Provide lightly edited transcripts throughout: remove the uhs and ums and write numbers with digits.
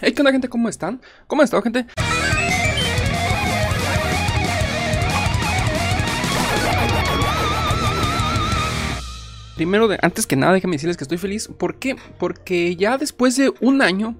Hey, ¿qué onda, gente? ¿Cómo están? ¿Cómo han estado, gente? Primero, antes que nada, déjenme decirles que estoy feliz. ¿Por qué? Porque ya después de un año,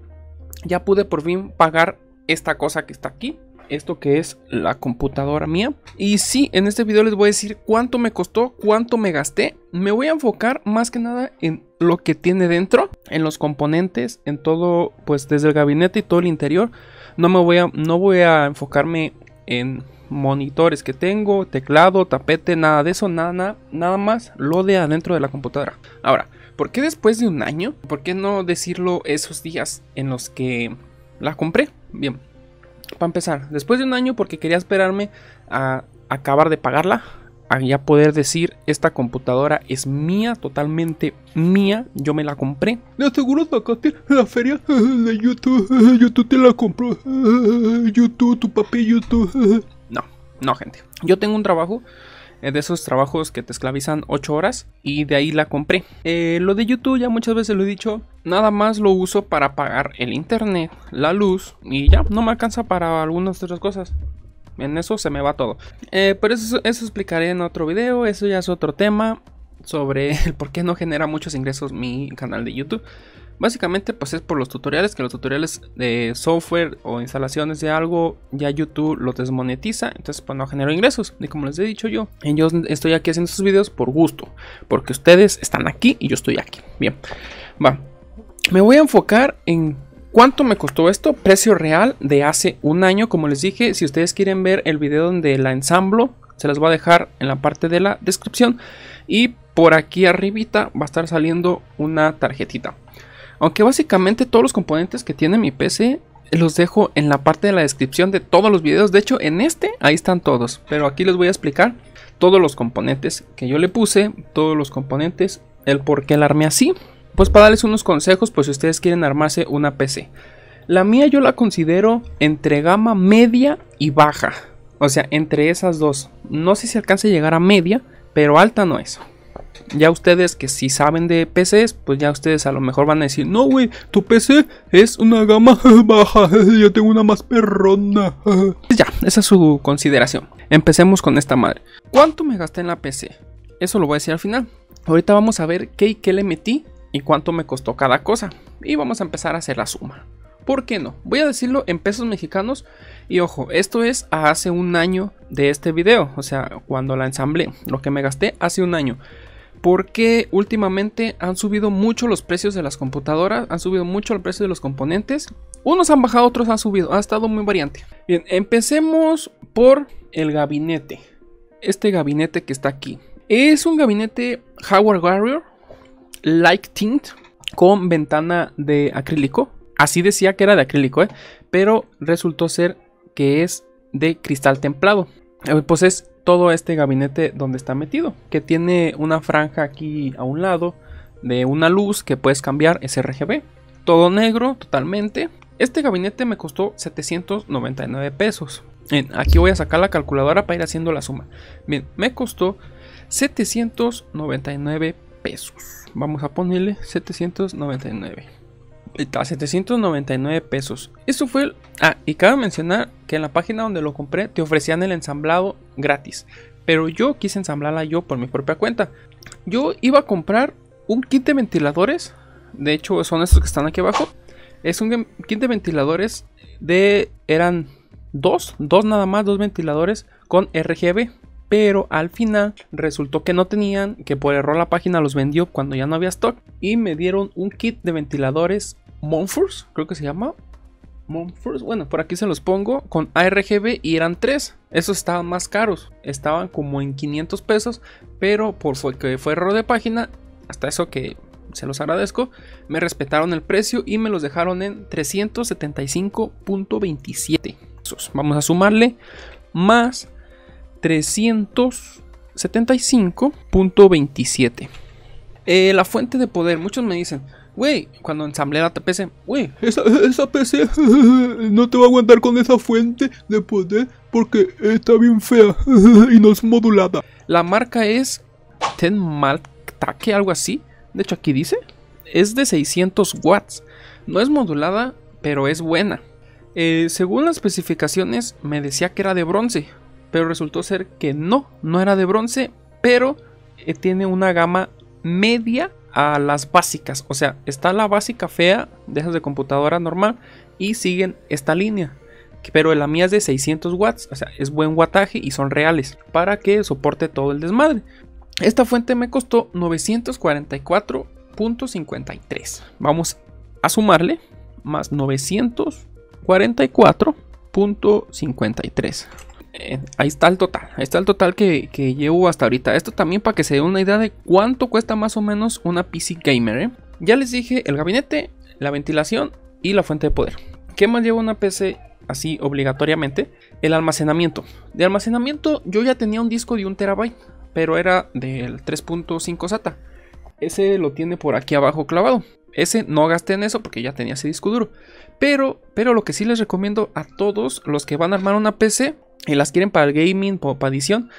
ya pude por fin pagar esta cosa que está aquí. Esto que es la computadora mía. Y sí, en este video les voy a decir cuánto me costó, cuánto me gasté. Me voy a enfocar más que nada en lo que tiene dentro, en los componentes, en todo, pues desde el gabinete y todo el interior. No voy a enfocarme en monitores que tengo, teclado, tapete, nada de eso, nada más lo de adentro de la computadora. Ahora, ¿por qué después de un año? ¿Por qué no decirlo esos días en los que la compré? Bien, para empezar, después de un año porque quería esperarme a acabar de pagarla, a ya poder decir esta computadora es mía, totalmente mía, yo me la compré. De seguro sacaste la feria de YouTube, YouTube te la compró, YouTube, tu papi YouTube. No, gente, yo tengo un trabajo, de esos trabajos que te esclavizan 8 horas y de ahí la compré. Lo de YouTube ya muchas veces lo he dicho, nada más lo uso para pagar el internet, la luz y ya, no me alcanza para algunas otras cosas. En eso se me va todo. Pero eso explicaré en otro video, eso ya es otro tema sobre el por qué no genera muchos ingresos mi canal de YouTube. Básicamente pues es por los tutoriales, que los tutoriales de software o instalaciones de algo ya YouTube los desmonetiza, entonces pues no genero ingresos. Y como les he dicho yo estoy aquí haciendo estos videos por gusto, porque ustedes están aquí y yo estoy aquí. Bien, va, me voy a enfocar en cuánto me costó esto, precio real de hace un año. Como les dije, si ustedes quieren ver el video donde la ensamblo, se las voy a dejar en la parte de la descripción y por aquí arribita va a estar saliendo una tarjetita. Aunque básicamente todos los componentes que tiene mi PC los dejo en la parte de la descripción de todos los videos. De hecho, en este, ahí están todos. Pero aquí les voy a explicar todos los componentes que yo le puse. Todos los componentes, el por qué la armé así. Pues para darles unos consejos, pues si ustedes quieren armarse una PC. La mía yo la considero entre gama media y baja. O sea, entre esas dos. No sé si alcance a llegar a media, pero alta no es. Ya ustedes que si saben de PCs, pues ya ustedes a lo mejor van a decir: no, güey, tu PC es una gama baja, yo tengo una más perrona. Ya, esa es su consideración. Empecemos con esta madre. ¿Cuánto me gasté en la PC? Eso lo voy a decir al final. Ahorita vamos a ver qué y qué le metí y cuánto me costó cada cosa. Y vamos a empezar a hacer la suma. ¿Por qué no? Voy a decirlo en pesos mexicanos. Y ojo, esto es a hace un año de este video. O sea, cuando la ensamblé, lo que me gasté hace un año. Porque últimamente han subido mucho los precios de las computadoras, han subido mucho el precio de los componentes. Unos han bajado, otros han subido, ha estado muy variante. Bien, empecemos por el gabinete. Este gabinete que está aquí es un gabinete Jaguar Warrior Lightning con ventana de acrílico. Así decía que era de acrílico, pero resultó ser que es de cristal templado. Pues es todo este gabinete donde está metido, que tiene una franja aquí a un lado de una luz que puedes cambiar, es RGB, todo negro totalmente. Este gabinete me costó 799 pesos. Bien, aquí voy a sacar la calculadora para ir haciendo la suma. Bien, me costó 799 pesos. Vamos a ponerle 799. Está 799 pesos. Esto fue el... Ah, y cabe mencionar que en la página donde lo compré te ofrecían el ensamblado gratis, pero yo quise ensamblarla yo por mi propia cuenta. Yo iba a comprar un kit de ventiladores. De hecho son estos que están aquí abajo. Es un kit de ventiladores de... Eran dos nada más, dos ventiladores con RGB. Pero al final resultó que no tenían, que por error la página los vendió cuando ya no había stock. Y me dieron un kit de ventiladores Munfrost, creo que se llama Munfrost, bueno, por aquí se los pongo, con ARGB, y eran 3. Esos estaban más caros, estaban como en 500 pesos, pero por que fue error de página, hasta eso que se los agradezco, me respetaron el precio y me los dejaron en 375.27. Vamos a sumarle más 375.27. La fuente de poder. Muchos me dicen: güey, cuando ensamblé la PC, güey, esa PC no te va a aguantar con esa fuente de poder porque está bien fea y no es modulada. La marca es Tenmaltake, algo así. De hecho aquí dice, es de 600 watts. No es modulada, pero es buena. Según las especificaciones me decía que era de bronce, pero resultó ser que no era de bronce, pero tiene una gama media a las básicas. O sea, está la básica fea de esas de computadora normal y siguen esta línea, pero la mía es de 600 watts, o sea, es buen wattaje y son reales para que soporte todo el desmadre. Esta fuente me costó 944.53. Vamos a sumarle más 944.53. Ahí está el total. Ahí está el total que llevo hasta ahorita. Esto también para que se dé una idea de cuánto cuesta más o menos una PC gamer, ¿eh? Ya les dije el gabinete, la ventilación y la fuente de poder. ¿Qué más lleva una PC así obligatoriamente? El almacenamiento. De almacenamiento yo ya tenía un disco de 1 TB, pero era del 3.5 SATA. Ese lo tiene por aquí abajo clavado. Ese no gasté en eso porque ya tenía ese disco duro. Pero lo que sí les recomiendo a todos los que van a armar una PC y las quieren para el gaming o para edición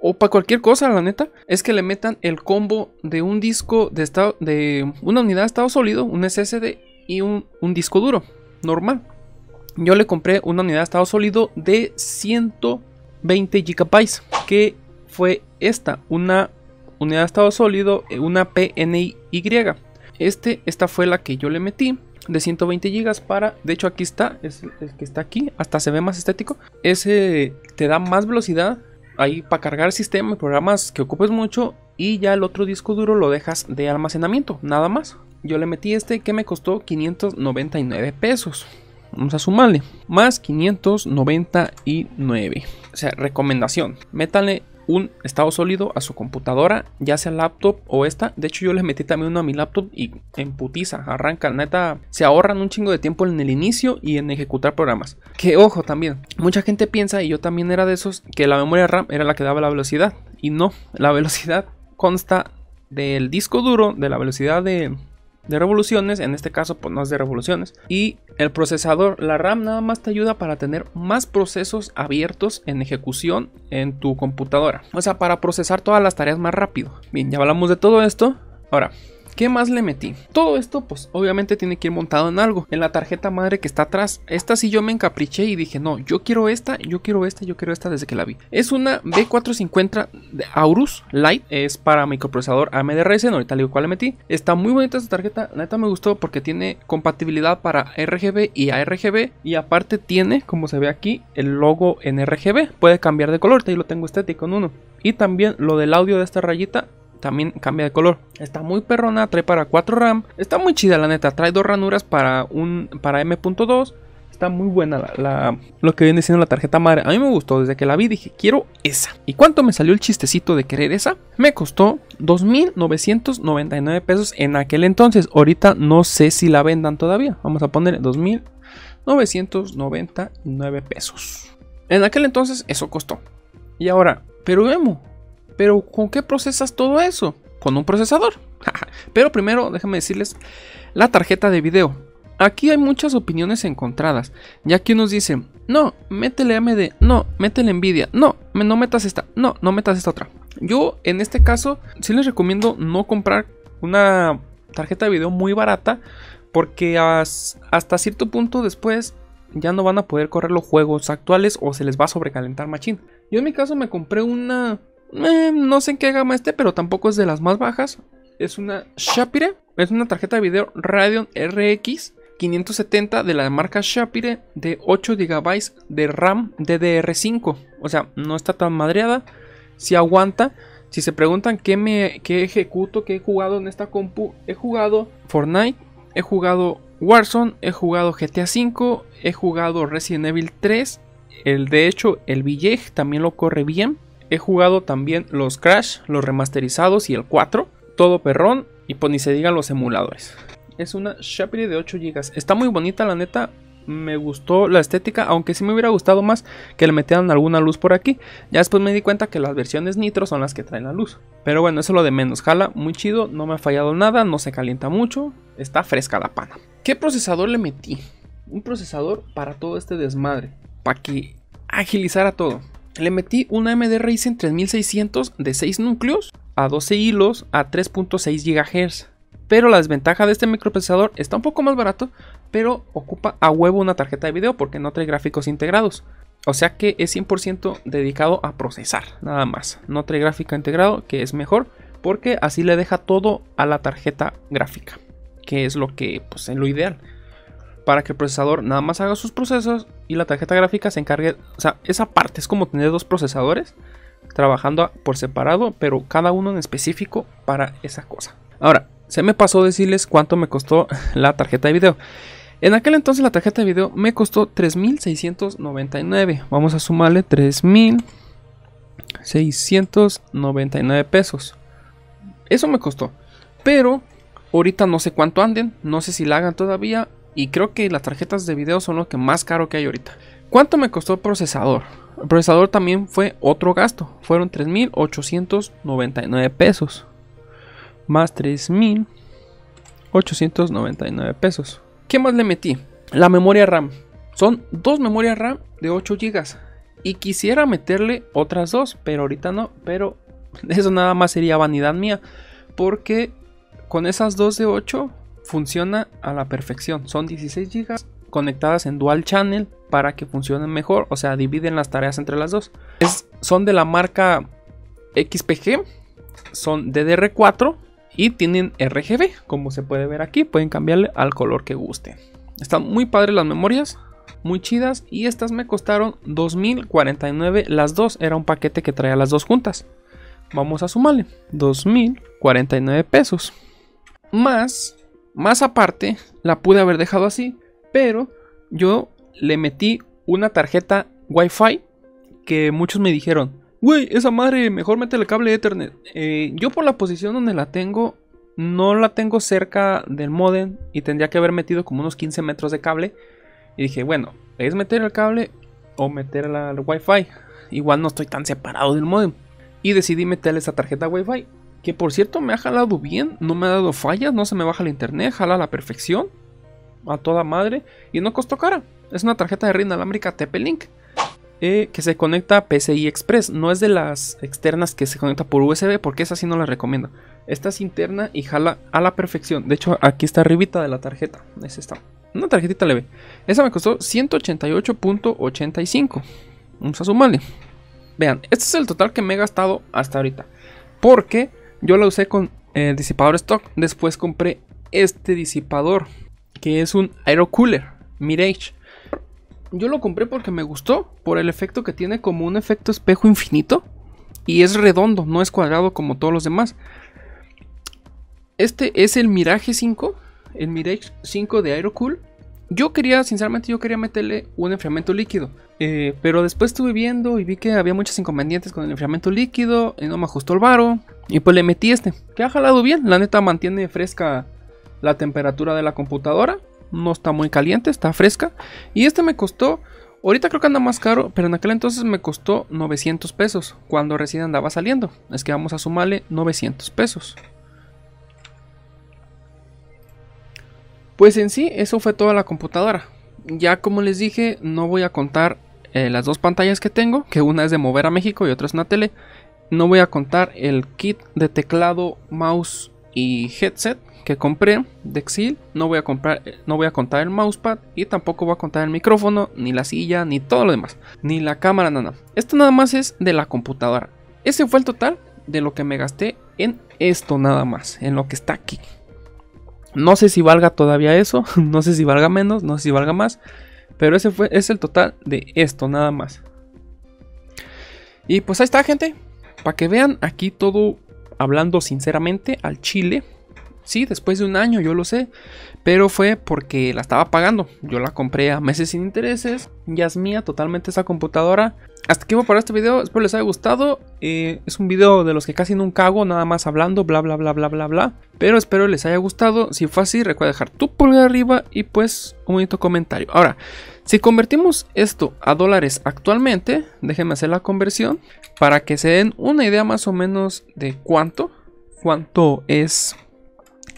o para cualquier cosa, la neta, es que le metan el combo de un disco de estado, de una unidad de estado sólido, un SSD y un disco duro normal. Yo le compré una unidad de estado sólido de 120 GB, que fue esta, una unidad de estado sólido, una PNY. Esta fue la que yo le metí, de 120 GB para... De hecho aquí está, es el que está aquí, hasta se ve más estético. Ese te da más velocidad ahí para cargar el sistema y programas que ocupes mucho. Y ya el otro disco duro lo dejas de almacenamiento, nada más. Yo le metí este que me costó 599 pesos. Vamos a sumarle más 599. O sea, recomendación, métanle un estado sólido a su computadora, ya sea laptop o esta. De hecho yo les metí también uno a mi laptop y en putiza arranca, neta, se ahorran un chingo de tiempo en el inicio y en ejecutar programas. Que ojo también, mucha gente piensa, y yo también era de esos, que la memoria RAM era la que daba la velocidad, y no, la velocidad consta del disco duro, de la velocidad de revoluciones, en este caso pues no es de revoluciones, y el procesador. La RAM nada más te ayuda para tener más procesos abiertos en ejecución en tu computadora, o sea, para procesar todas las tareas más rápido. Bien, ya hablamos de todo esto. Ahora, ¿qué más le metí? Todo esto pues obviamente tiene que ir montado en algo, en la tarjeta madre que está atrás. Esta sí yo me encapriché y dije, no, yo quiero esta, yo quiero esta, yo quiero esta desde que la vi. Es una B450 de Aorus Lite, es para microprocesador AMD Ryzen, ahorita le digo cuál le metí. Está muy bonita esta tarjeta, la neta me gustó porque tiene compatibilidad para RGB y ARGB, y aparte tiene, como se ve aquí, el logo en RGB, puede cambiar de color, ahí lo tengo estético en uno. Y también lo del audio de esta rayita también cambia de color. Está muy perrona, trae para 4 RAM. Está muy chida la neta, trae 2 ranuras para M.2. Está muy buena lo que viene siendo la tarjeta madre. A mí me gustó, desde que la vi dije, quiero esa. ¿Y cuánto me salió el chistecito de querer esa? Me costó 2,999 pesos en aquel entonces. Ahorita no sé si la vendan todavía. Vamos a poner 2,999 pesos. En aquel entonces eso costó. Y ahora, pero vemos, ¿pero con qué procesas todo eso? Con un procesador. Pero primero déjenme decirles la tarjeta de video. Aquí hay muchas opiniones encontradas, ya que unos dicen, no, métele AMD, no, métele Nvidia, no, no metas esta, no, no metas esta otra. Yo en este caso sí les recomiendo no comprar una tarjeta de video muy barata, porque hasta cierto punto después ya no van a poder correr los juegos actuales o se les va a sobrecalentar machín. Yo en mi caso me compré una... no sé en qué gama esté, pero tampoco es de las más bajas. Es una Sapphire, es una tarjeta de video Radeon RX 570 de la marca Sapphire, de 8 GB de RAM DDR5. O sea, no está tan madreada, si aguanta. Si se preguntan qué ejecuto, qué he jugado en esta compu, he jugado Fortnite, he jugado Warzone, he jugado GTA V, he jugado Resident Evil 3. De hecho, el Village también lo corre bien. He jugado también los Crash, los remasterizados y el 4. Todo perrón, y pues ni se digan los emuladores. Es una Sapphire de 8 GB. Está muy bonita la neta. Me gustó la estética, aunque sí me hubiera gustado más que le metieran alguna luz por aquí. Ya después me di cuenta que las versiones Nitro son las que traen la luz. Pero bueno, eso es lo de menos. Jala muy chido, no me ha fallado nada, no se calienta mucho. Está fresca la pana. ¿Qué procesador le metí? Un procesador para todo este desmadre, para que agilizara todo. Le metí una AMD Ryzen 3600 de 6 núcleos, a 12 hilos, a 3.6 GHz. Pero la desventaja de este microprocesador, está un poco más barato, pero ocupa a huevo una tarjeta de video porque no trae gráficos integrados. O sea que es 100% dedicado a procesar, nada más. No trae gráfico integrado, que es mejor, porque así le deja todo a la tarjeta gráfica, que es lo que, pues, es lo ideal. Para que el procesador nada más haga sus procesos y la tarjeta gráfica se encargue. O sea, esa parte es como tener dos procesadores trabajando por separado, pero cada uno en específico para esa cosa. Ahora, se me pasó decirles cuánto me costó la tarjeta de video. En aquel entonces la tarjeta de video me costó 3,699. Vamos a sumarle 3,699 pesos. Eso me costó. Pero ahorita no sé cuánto anden. No sé si la hagan todavía. Y creo que las tarjetas de video son lo que más caro que hay ahorita. ¿Cuánto me costó el procesador? El procesador también fue otro gasto. Fueron 3,899 pesos. Más 3,899 pesos. ¿Qué más le metí? La memoria RAM. Son dos memorias RAM de 8 GB. Y quisiera meterle otras dos, pero ahorita no. Pero eso nada más sería vanidad mía. Porque con esas dos de 8 funciona a la perfección. Son 16 GB conectadas en dual channel para que funcionen mejor. O sea, dividen las tareas entre las dos. Son de la marca XPG. Son DDR4. Y tienen RGB, como se puede ver aquí, pueden cambiarle al color que guste. Están muy padres las memorias, muy chidas, y estas me costaron 2,049 las dos, era un paquete que traía las dos juntas. Vamos a sumarle, 2,049 pesos. Más aparte, la pude haber dejado así, pero yo le metí una tarjeta Wi-Fi que muchos me dijeron: güey, esa madre, mejor métele cable Ethernet. Yo por la posición donde la tengo, no la tengo cerca del modem y tendría que haber metido como unos 15 metros de cable. Y dije, bueno, es meter el cable o meter el Wi-Fi. Igual no estoy tan separado del modem. Y decidí meterle esa tarjeta Wi-Fi, que por cierto me ha jalado bien, no me ha dado fallas, no se me baja el internet, jala a la perfección, a toda madre, y no costó cara. Es una tarjeta de red inalámbrica TP-Link. Que se conecta a PCI Express. No es de las externas que se conecta por USB, porque esa sí no la recomiendo. Esta es interna y jala a la perfección. De hecho, aquí está arribita de la tarjeta. Es esta, una tarjetita leve. Esa me costó 188.85. Vamos a sumarle. Vean, este es el total que me he gastado hasta ahorita, porque yo la usé con disipador stock. Después compré este disipador, que es un Aerocool Mirage. Yo lo compré porque me gustó, por el efecto que tiene, como un efecto espejo infinito. Y es redondo, no es cuadrado como todos los demás. Este es el Mirage 5, el Mirage 5 de Aerocool. Yo quería, sinceramente, meterle un enfriamiento líquido. Pero después estuve viendo y vi que había muchos inconvenientes con el enfriamiento líquido. Y no me ajustó el varo. Y pues le metí este, que ha jalado bien. La neta mantiene fresca la temperatura de la computadora. No está muy caliente, está fresca. Y este me costó, ahorita creo que anda más caro, pero en aquel entonces me costó 900 pesos, cuando recién andaba saliendo. Es que vamos a sumarle 900 pesos. Pues en sí, eso fue toda la computadora. Ya como les dije, no voy a contar las dos pantallas que tengo, que una es de mover a México y otra es una tele. No voy a contar el kit de teclado, mouse y headset que compré de Xzeal. No voy a contar el mousepad, y tampoco voy a contar el micrófono, ni la silla, ni todo lo demás, ni la cámara, nada. Esto nada más es de la computadora. Ese fue el total de lo que me gasté en esto nada más, en lo que está aquí. No sé si valga todavía eso, no sé si valga menos, no sé si valga más, pero ese es el total de esto nada más. Y pues ahí está, gente, para que vean aquí todo hablando sinceramente al chile. Sí, después de un año, yo lo sé, pero fue porque la estaba pagando. Yo la compré a meses sin intereses, ya es mía totalmente esa computadora. Hasta aquí voy para este video, espero les haya gustado. Es un video de los que casi nunca hago, nada más hablando, bla bla bla bla bla bla. Pero espero les haya gustado, si fue así recuerda dejar tu pulgar arriba y pues un bonito comentario. Ahora, si convertimos esto a dólares actualmente, déjenme hacer la conversión para que se den una idea más o menos de cuánto es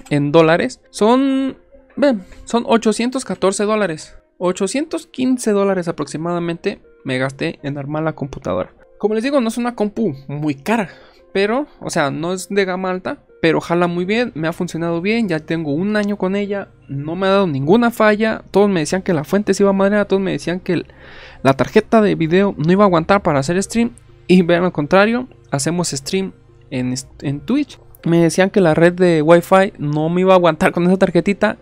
en dólares. Son $814, $815 aproximadamente me gasté en armar la computadora. Como les digo, no es una compu muy cara, pero, o sea, no es de gama alta, pero jala muy bien, me ha funcionado bien, ya tengo un año con ella, no me ha dado ninguna falla. Todos me decían que la fuente se iba a madrear, todos me decían que la tarjeta de video no iba a aguantar para hacer stream, y vean al contrario, hacemos stream en Twitch. Me decían que la red de Wi-Fi no me iba a aguantar con esa tarjetita,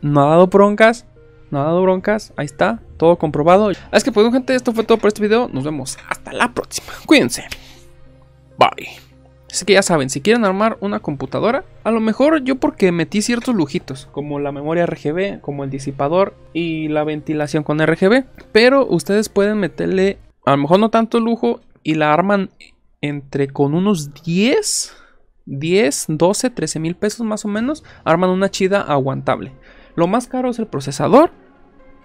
no ha dado broncas, no ha dado broncas, ahí está, todo comprobado. Así que pues gente, esto fue todo por este video, nos vemos hasta la próxima, cuídense, bye. Así que ya saben, si quieren armar una computadora, a lo mejor yo porque metí ciertos lujitos, como la memoria RGB, como el disipador y la ventilación con RGB, pero ustedes pueden meterle a lo mejor no tanto lujo y la arman entre con unos 10, 12, 13 mil pesos más o menos, arman una chida aguantable. Lo más caro es el procesador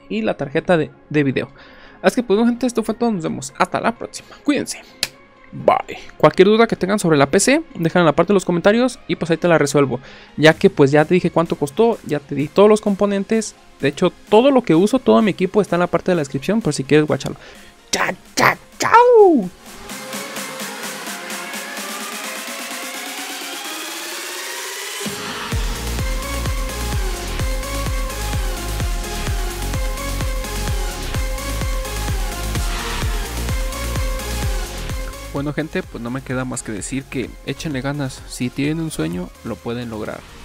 y la tarjeta de video. Así que pues gente, esto fue todo, nos vemos hasta la próxima, cuídense. Bye. Cualquier duda que tengan sobre la PC, déjenla en la parte de los comentarios y pues ahí te la resuelvo. Ya que pues ya te dije cuánto costó, ya te di todos los componentes. De hecho, todo lo que uso, todo mi equipo está en la parte de la descripción por si quieres guacharlo. ¡Chao, chao, chao! Bueno gente, pues no me queda más que decir que échenle ganas, si tienen un sueño lo pueden lograr.